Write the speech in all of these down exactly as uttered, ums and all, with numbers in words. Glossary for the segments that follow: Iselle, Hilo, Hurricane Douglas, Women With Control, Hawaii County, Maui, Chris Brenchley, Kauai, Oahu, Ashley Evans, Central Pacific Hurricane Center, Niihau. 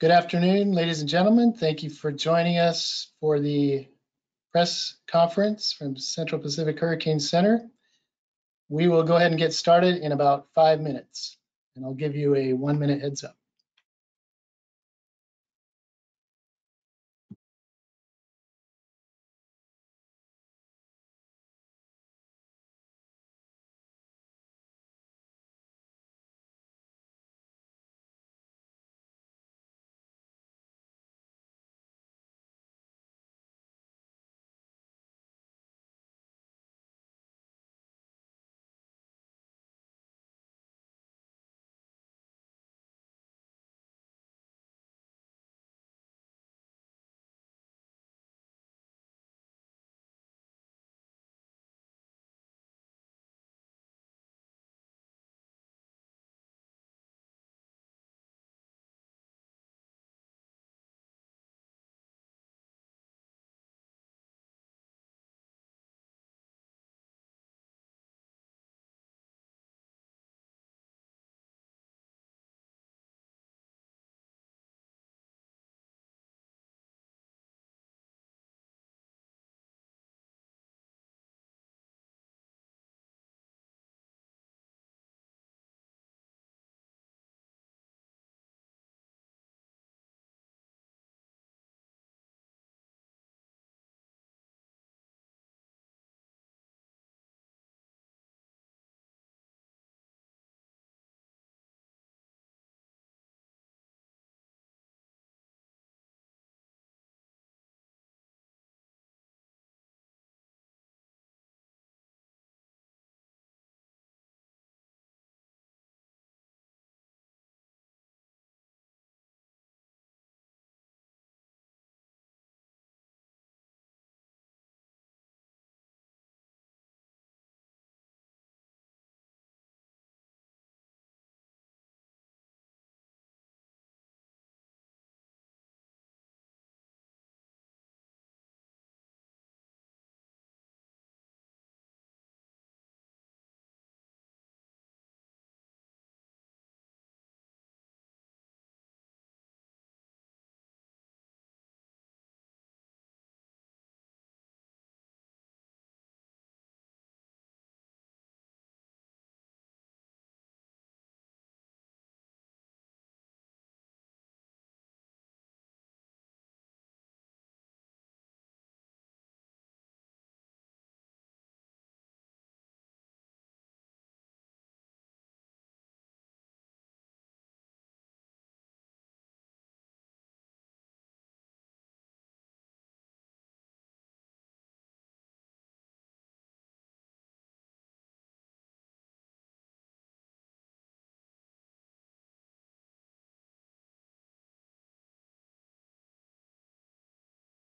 Good afternoon, ladies and gentlemen. Thank you for joining us for the press conference from Central Pacific Hurricane Center. We will go ahead and get started in about five minutes, and I'll give you a one minute heads up.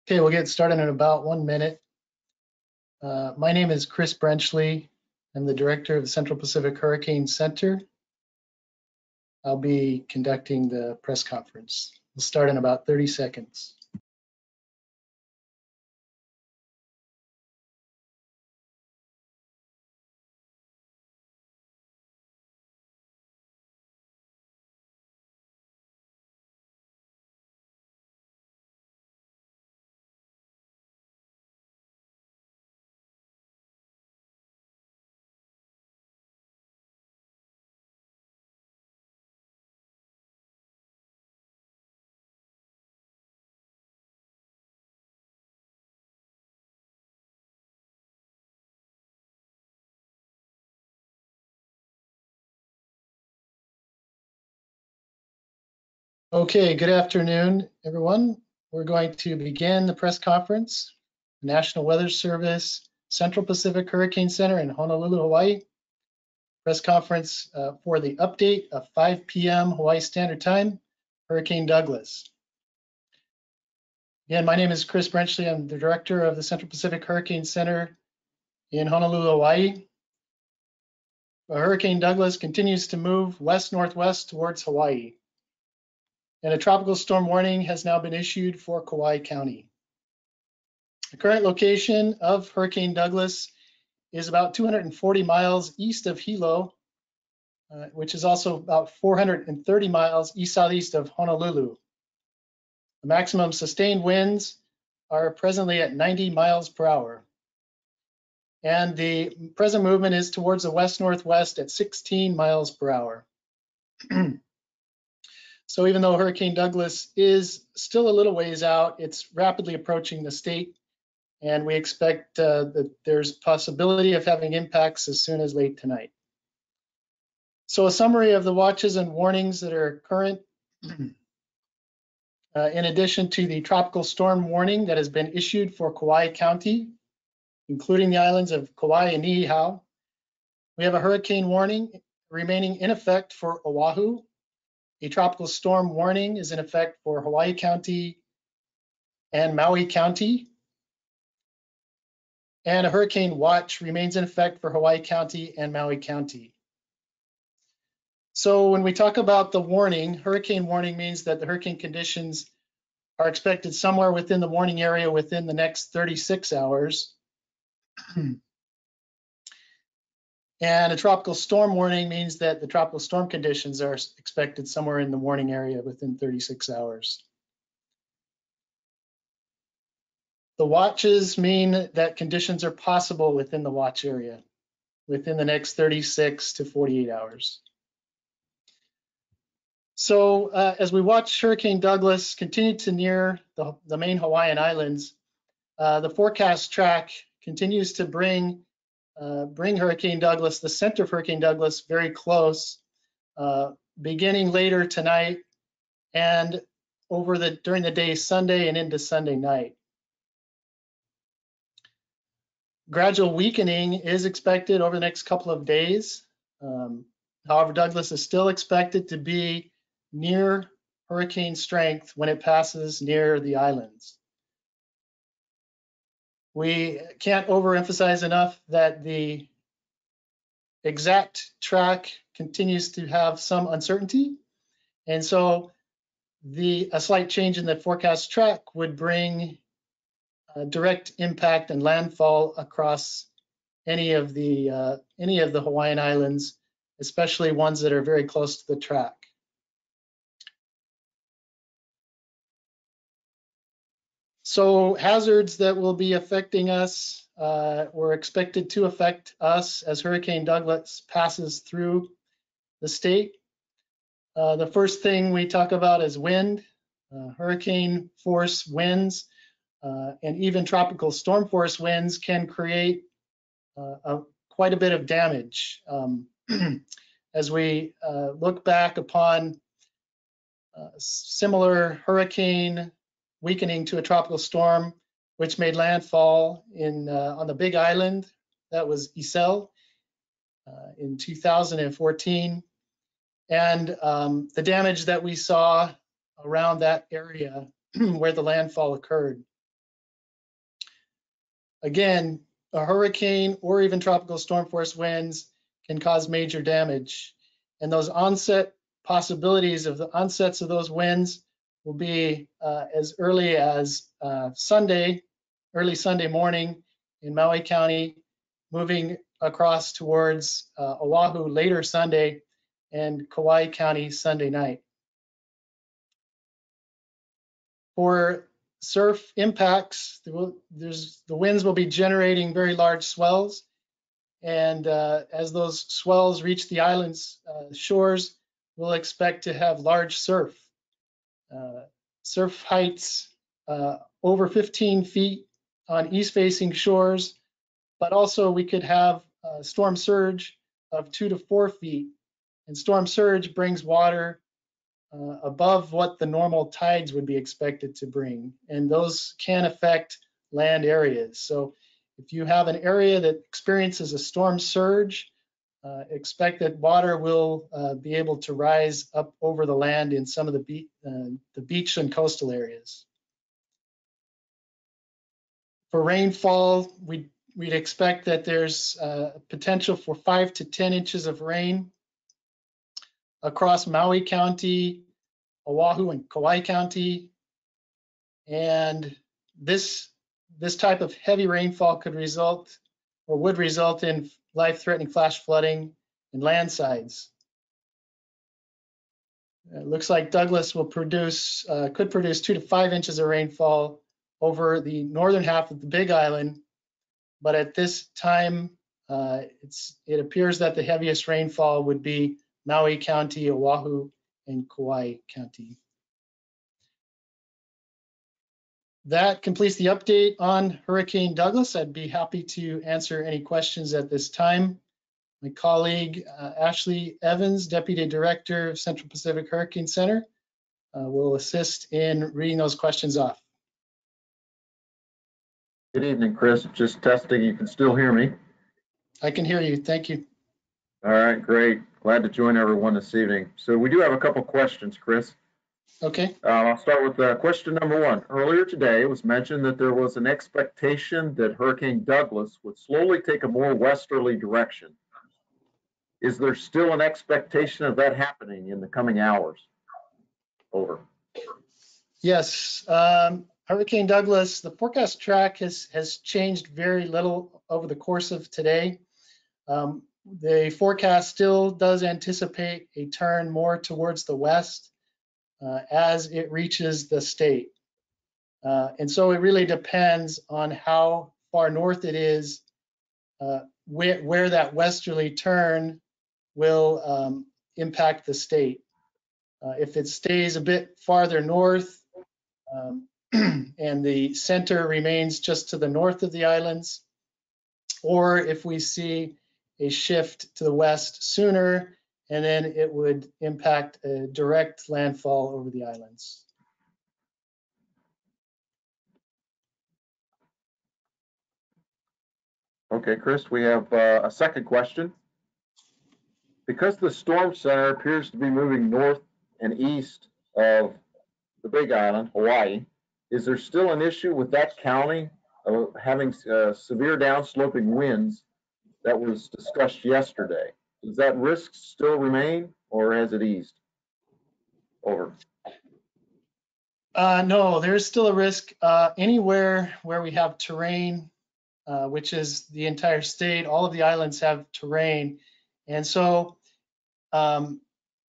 Okay, we'll get started in about one minute. Uh, my name is Chris Brenchley. I'm the director of the Central Pacific Hurricane Center. I'll be conducting the press conference. We'll start in about thirty seconds. Okay, good afternoon, everyone. We're going to begin the press conference. The National Weather Service, Central Pacific Hurricane Center in Honolulu, Hawaii. Press conference uh, for the update of five P M Hawaii Standard Time, Hurricane Douglas. Again, my name is Chris Brenchley. I'm the director of the Central Pacific Hurricane Center in Honolulu, Hawaii. Hurricane Douglas continues to move west-northwest towards Hawaii, and a tropical storm warning has now been issued for Kauai County. The current location of Hurricane Douglas is about two hundred forty miles east of Hilo, uh, which is also about four hundred thirty miles east-southeast of Honolulu. The maximum sustained winds are presently at ninety miles per hour. And the present movement is towards the west-northwest at sixteen miles per hour. So even though Hurricane Douglas is still a little ways out, it's rapidly approaching the state, and we expect uh, that there's possibility of having impacts as soon as late tonight. So a summary of the watches and warnings that are current, uh, in addition to the tropical storm warning that has been issued for Kauai County, including the islands of Kauai and Niihau. We have a hurricane warning remaining in effect for Oahu. A tropical storm warning is in effect for Hawaii County and Maui County. And a hurricane watch remains in effect for Hawaii County and Maui County. So when we talk about the warning, hurricane warning means that the hurricane conditions are expected somewhere within the warning area within the next thirty-six hours. And a tropical storm warning means that the tropical storm conditions are expected somewhere in the warning area within thirty-six hours. The watches mean that conditions are possible within the watch area within the next thirty-six to forty-eight hours. So uh, as we watch Hurricane Douglas continue to near the, the main Hawaiian Islands, uh, the forecast track continues to bring Uh, bring Hurricane Douglas, the center of Hurricane Douglas, very close, uh, beginning later tonight and over the during the day Sunday and into Sunday night. Gradual weakening is expected over the next couple of days. Um, however, Douglas is still expected to be near hurricane strength when it passes near the islands. We can't overemphasize enough that the exact track continues to have some uncertainty. And so the, a slight change in the forecast track would bring a direct impact and landfall across any of the, uh, any of the Hawaiian Islands, especially ones that are very close to the track. So hazards that will be affecting us uh, or expected to affect us as Hurricane Douglas passes through the state. Uh, the first thing we talk about is wind, uh, hurricane force winds, uh, and even tropical storm force winds can create uh, a, quite a bit of damage. Um, as we uh, look back upon uh, similar hurricane weakening to a tropical storm, which made landfall in uh, on the Big Island, that was Iselle uh, in two thousand fourteen, and um, the damage that we saw around that area where the landfall occurred. Again, a hurricane or even tropical storm force winds can cause major damage, and those onset possibilities of the onsets of those winds will be uh, as early as uh, Sunday, early Sunday morning in Maui County, moving across towards uh, Oahu later Sunday and Kauai County Sunday night. For surf impacts, there's, the winds will be generating very large swells, and uh, as those swells reach the island's uh, shores, we'll expect to have large surf. Uh, surf heights uh, over fifteen feet on east-facing shores, but also we could have a storm surge of two to four feet. And storm surge brings water uh, above what the normal tides would be expected to bring. And those can affect land areas. So if you have an area that experiences a storm surge, Uh, expect that water will uh, be able to rise up over the land in some of the, be uh, the beach and coastal areas. For rainfall, we'd, we'd expect that there's uh, potential for five to ten inches of rain across Maui County, Oahu, and Kauai County. And this, this type of heavy rainfall could result or would result in life-threatening flash flooding and landslides. It looks like Douglas will produce, uh, could produce two to five inches of rainfall over the northern half of the Big Island, but at this time, uh, it's, it appears that the heaviest rainfall would be Maui County, Oahu, and Kauai County. That completes the update on Hurricane Douglas. I'd be happy to answer any questions at this time. My colleague, uh, Ashley Evans, Deputy Director of Central Pacific Hurricane Center, uh, will assist in reading those questions off. Good evening, Chris. Just testing, you can still hear me? I can hear you, thank you. All right, great. Glad to join everyone this evening. So we do have a couple questions, Chris. Okay. Uh, I'll start with uh, question number one. Earlier today, it was mentioned that there was an expectation that Hurricane Douglas would slowly take a more westerly direction. Is there still an expectation of that happening in the coming hours? Over. Yes, um, Hurricane Douglas, the forecast track has, has changed very little over the course of today. Um, the forecast still does anticipate a turn more towards the west uh, as it reaches the state. Uh, and so it really depends on how far north it is, uh, where, where that westerly turn will um, impact the state. Uh, if it stays a bit farther north um, and the center remains just to the north of the islands, or if we see a shift to the west sooner, and then it would impact a direct landfall over the islands. Okay, Chris, we have uh, a second question. Because the storm center appears to be moving north and east of the Big Island, Hawaii, is there still an issue with that county of having uh, severe downsloping winds that was discussed yesterday? Does that risk still remain, or has it eased? Over. Uh, no, there is still a risk uh, anywhere where we have terrain, uh, which is the entire state. All of the islands have terrain. And so um,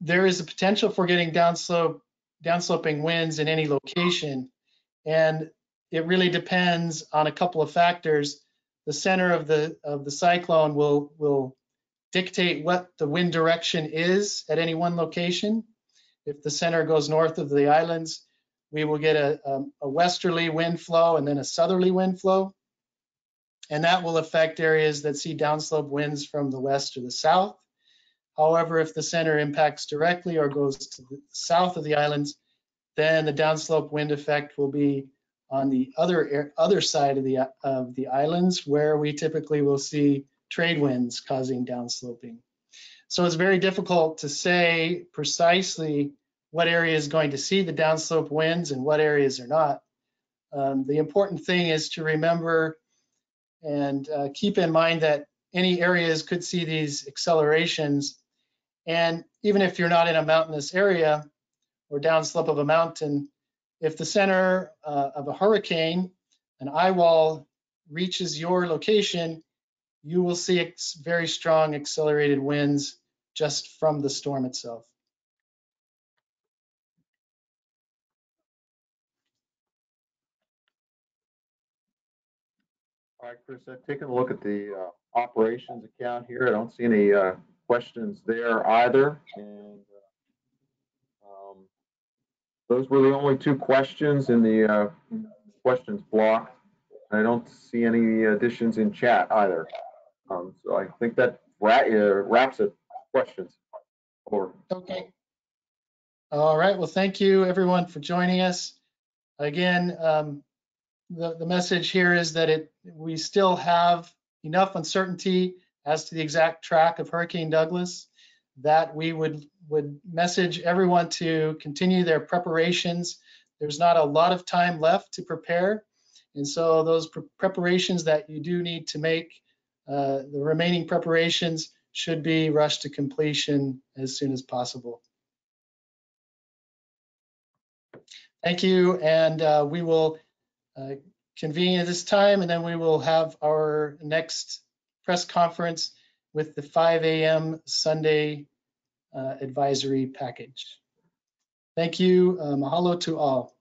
there is a potential for getting downslope, downsloping winds in any location. And it really depends on a couple of factors. The center of the of the cyclone will, will dictate what the wind direction is at any one location. If the center goes north of the islands, we will get a, a, a westerly wind flow and then a southerly wind flow. And that will affect areas that see downslope winds from the west or the south. However, if the center impacts directly or goes to the south of the islands, then the downslope wind effect will be on the other other side of the of the islands, where we typically will see trade winds causing downsloping. So it's very difficult to say precisely what area is going to see the downslope winds and what areas are not. Um, the important thing is to remember and uh, keep in mind that any areas could see these accelerations. And even if you're not in a mountainous area or downslope of a mountain, if the center uh, of a hurricane, an eye wall, reaches your location, you will see very strong accelerated winds just from the storm itself. All right, Chris, I've taken a look at the uh, operations account here. I don't see any uh, questions there either. And uh, um, those were the only two questions in the uh, questions block. I don't see any additions in chat either. Um, so I think that wrap, uh, wraps it. Questions. Over. Okay. All right. Well, thank you everyone for joining us. Again, um, The, the message here is that it we still have enough uncertainty as to the exact track of Hurricane Douglas that we would would message everyone to continue their preparations. There's not a lot of time left to prepare, and so those pre preparations that you do need to make, uh, the remaining preparations should be rushed to completion as soon as possible. Thank you, and uh, we will Uh, convene at this time, and then we will have our next press conference with the five A M Sunday uh, advisory package. Thank you. Uh, mahalo to all.